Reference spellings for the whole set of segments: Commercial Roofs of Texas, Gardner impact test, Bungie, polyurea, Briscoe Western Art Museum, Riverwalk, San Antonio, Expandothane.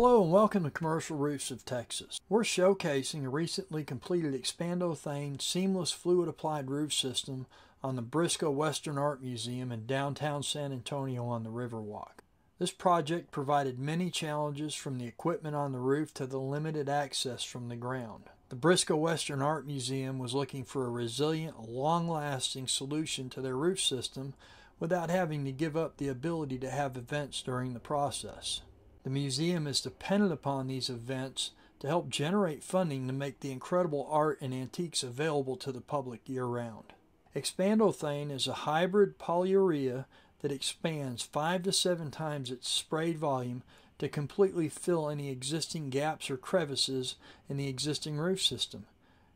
Hello and welcome to Commercial Roofs of Texas. We're showcasing a recently completed Expandothane seamless fluid applied roof system on the Briscoe Western Art Museum in downtown San Antonio on the Riverwalk. This project provided many challenges, from the equipment on the roof to the limited access from the ground. The Briscoe Western Art Museum was looking for a resilient, long-lasting solution to their roof system without having to give up the ability to have events during the process. The museum is dependent upon these events to help generate funding to make the incredible art and antiques available to the public year-round. Expandothane is a hybrid polyurea that expands 5 to 7 times its sprayed volume to completely fill any existing gaps or crevices in the existing roof system,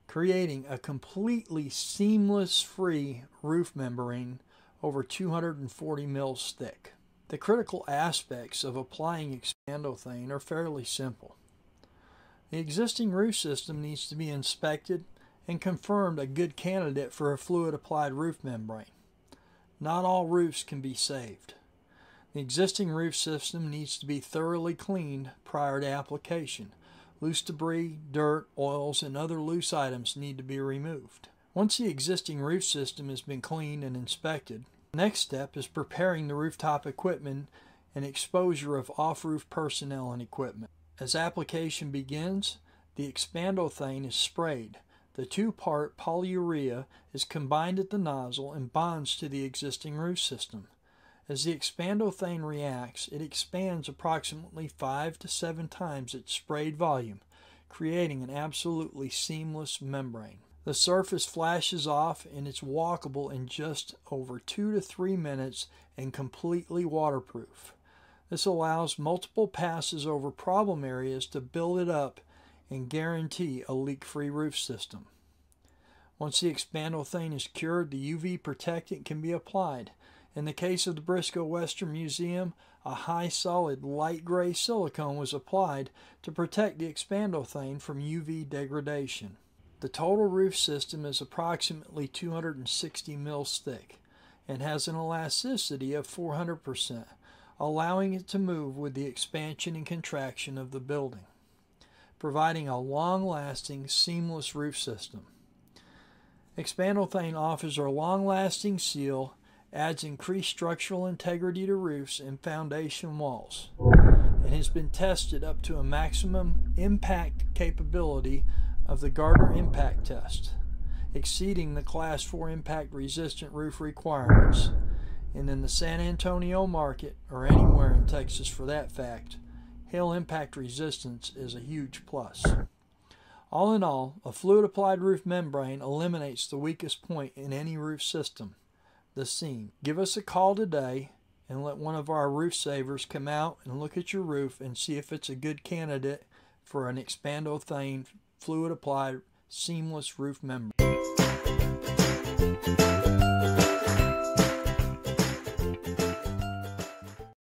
creating a completely seamless-free roof membrane over 240 mils thick. The critical aspects of applying Expandothane are fairly simple. The existing roof system needs to be inspected and confirmed a good candidate for a fluid-applied roof membrane. Not all roofs can be saved. The existing roof system needs to be thoroughly cleaned prior to application. Loose debris, dirt, oils, and other loose items need to be removed. Once the existing roof system has been cleaned and inspected, next step is preparing the rooftop equipment and exposure of off-roof personnel and equipment. As application begins, the Expandothane is sprayed. The 2-part polyurea is combined at the nozzle and bonds to the existing roof system. As the Expandothane reacts, it expands approximately 5 to 7 times its sprayed volume, creating an absolutely seamless membrane. The surface flashes off and it's walkable in just over 2 to 3 minutes and completely waterproof. This allows multiple passes over problem areas to build it up and guarantee a leak-free roof system. Once the Expandothane is cured, the UV protectant can be applied. In the case of the Briscoe Western Museum, a high solid light gray silicone was applied to protect the Expandothane from UV degradation. The total roof system is approximately 260 mils thick and has an elasticity of 400%, allowing it to move with the expansion and contraction of the building, providing a long-lasting, seamless roof system. Expandothane offers a long-lasting seal, adds increased structural integrity to roofs and foundation walls, and has been tested up to a maximum impact capability of the Gardner impact test, exceeding the Class 4 impact resistant roof requirements. And in the San Antonio market, or anywhere in Texas for that fact, hail impact resistance is a huge plus. All in all, a fluid applied roof membrane eliminates the weakest point in any roof system, the seam. Give us a call today and let one of our roof savers come out and look at your roof and see if it's a good candidate for an Expandothane fluid applied seamless roof membrane.